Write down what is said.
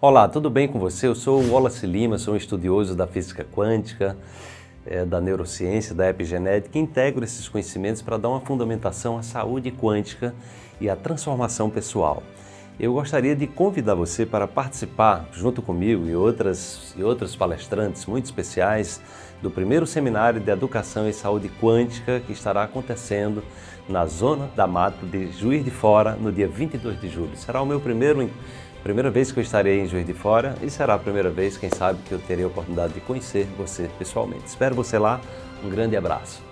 Olá, tudo bem com você? Eu sou o Wallace Lima, sou um estudioso da Física Quântica, da Neurociência, da Epigenética, e integro esses conhecimentos para dar uma fundamentação à saúde quântica e à transformação pessoal. Eu gostaria de convidar você para participar, junto comigo e outros palestrantes muito especiais, do primeiro Seminário de Educação e Saúde Quântica, que estará acontecendo na Zona da Mata de Juiz de Fora, no dia 22 de julho. Será o meu primeira vez que eu estarei em Juiz de Fora e será a primeira vez, quem sabe, que eu terei a oportunidade de conhecer você pessoalmente. Espero você lá. Um grande abraço.